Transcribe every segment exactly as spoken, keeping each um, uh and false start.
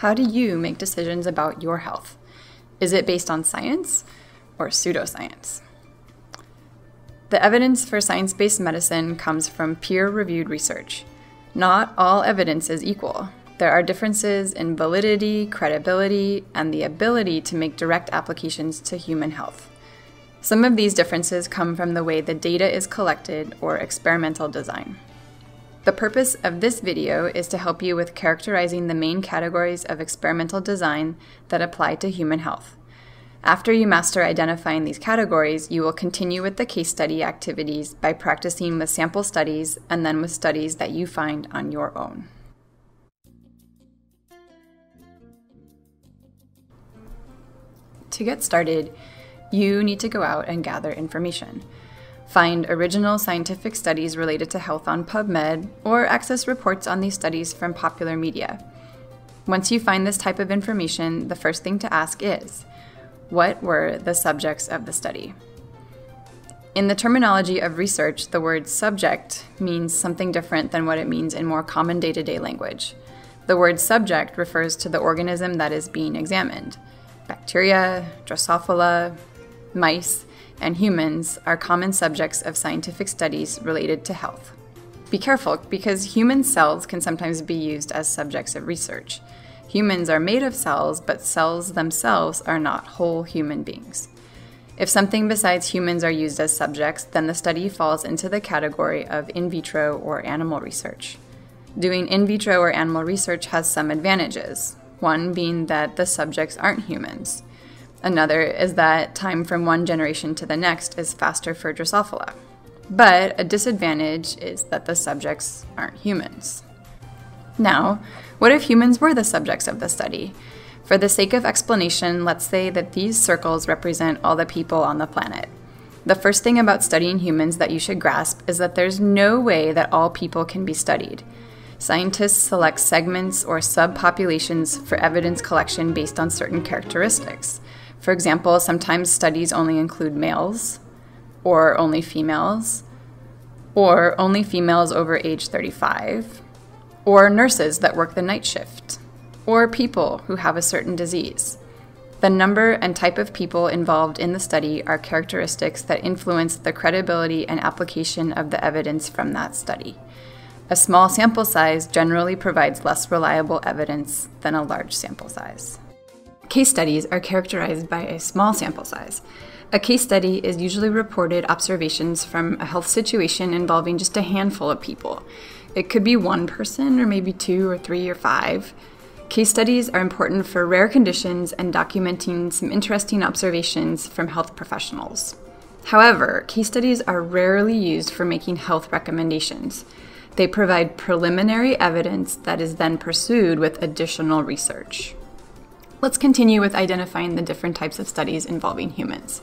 How do you make decisions about your health? Is it based on science or pseudoscience? The evidence for science-based medicine comes from peer-reviewed research. Not all evidence is equal. There are differences in validity, credibility, and the ability to make direct applications to human health. Some of these differences come from the way the data is collected or experimental design. The purpose of this video is to help you with characterizing the main categories of experimental design that apply to human health. After you master identifying these categories, you will continue with the case study activities by practicing with sample studies and then with studies that you find on your own. To get started, you need to go out and gather information. Find original scientific studies related to health on PubMed, or access reports on these studies from popular media. Once you find this type of information, the first thing to ask is, what were the subjects of the study? In the terminology of research, the word subject means something different than what it means in more common day-to-day language. The word subject refers to the organism that is being examined. Bacteria, Drosophila, mice, and humans are common subjects of scientific studies related to health. Be careful, because human cells can sometimes be used as subjects of research. Humans are made of cells, but cells themselves are not whole human beings. If something besides humans are used as subjects, then the study falls into the category of in vitro or animal research. Doing in vitro or animal research has some advantages, one being that the subjects aren't humans. Another is that time from one generation to the next is faster for Drosophila. But a disadvantage is that the subjects aren't humans. Now, what if humans were the subjects of the study? For the sake of explanation, let's say that these circles represent all the people on the planet. The first thing about studying humans that you should grasp is that there's no way that all people can be studied. Scientists select segments or subpopulations for evidence collection based on certain characteristics. For example, sometimes studies only include males, or only females, or only females over age thirty-five, or nurses that work the night shift, or people who have a certain disease. The number and type of people involved in the study are characteristics that influence the credibility and application of the evidence from that study. A small sample size generally provides less reliable evidence than a large sample size. Case studies are characterized by a small sample size. A case study is usually reported observations from a health situation involving just a handful of people. It could be one person, or maybe two, or three, or five. Case studies are important for rare conditions and documenting some interesting observations from health professionals. However, case studies are rarely used for making health recommendations. They provide preliminary evidence that is then pursued with additional research. Let's continue with identifying the different types of studies involving humans.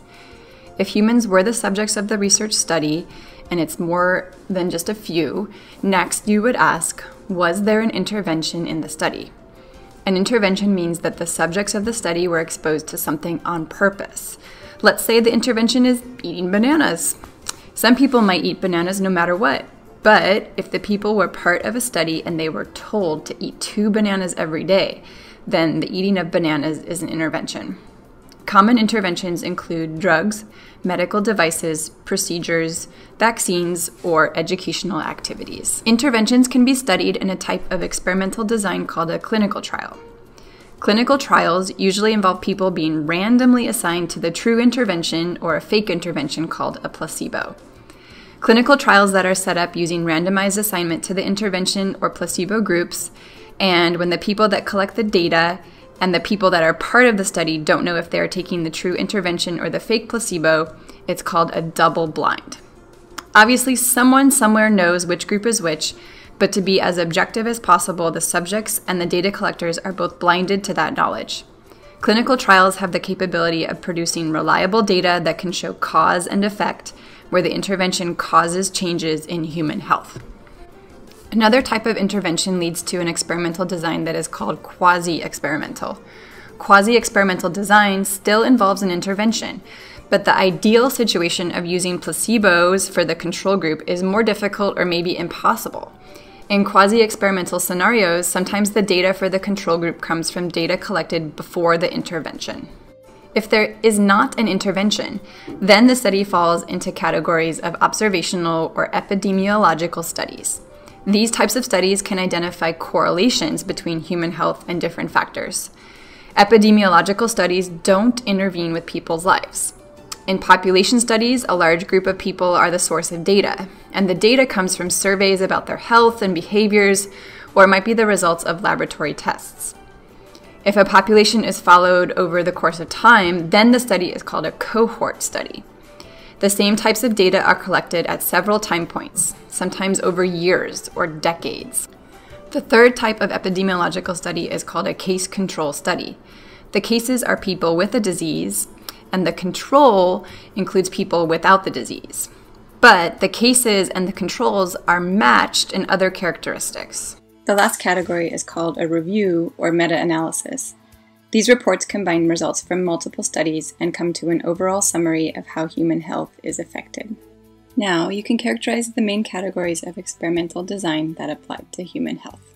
If humans were the subjects of the research study, and it's more than just a few, next you would ask, was there an intervention in the study? An intervention means that the subjects of the study were exposed to something on purpose. Let's say the intervention is eating bananas. Some people might eat bananas no matter what. But if the people were part of a study and they were told to eat two bananas every day, then the eating of bananas is an intervention. Common interventions include drugs, medical devices, procedures, vaccines, or educational activities. Interventions can be studied in a type of experimental design called a clinical trial. Clinical trials usually involve people being randomly assigned to the true intervention or a fake intervention called a placebo. Clinical trials that are set up using randomized assignment to the intervention or placebo groups, and when the people that collect the data and the people that are part of the study don't know if they are taking the true intervention or the fake placebo, it's called a double blind. Obviously, someone somewhere knows which group is which, but to be as objective as possible, the subjects and the data collectors are both blinded to that knowledge. Clinical trials have the capability of producing reliable data that can show cause and effect, where the intervention causes changes in human health. Another type of intervention leads to an experimental design that is called quasi-experimental. Quasi-experimental design still involves an intervention, but the ideal situation of using placebos for the control group is more difficult or maybe impossible. In quasi-experimental scenarios, sometimes the data for the control group comes from data collected before the intervention. If there is not an intervention, then the study falls into categories of observational or epidemiological studies. These types of studies can identify correlations between human health and different factors. Epidemiological studies don't intervene with people's lives. In population studies, a large group of people are the source of data, and the data comes from surveys about their health and behaviors, or it might be the results of laboratory tests. If a population is followed over the course of time, then the study is called a cohort study. The same types of data are collected at several time points, sometimes over years or decades. The third type of epidemiological study is called a case control study. The cases are people with a disease, and the control includes people without the disease. But the cases and the controls are matched in other characteristics. The last category is called a review or meta-analysis. These reports combine results from multiple studies and come to an overall summary of how human health is affected. Now, you can characterize the main categories of experimental design that apply to human health.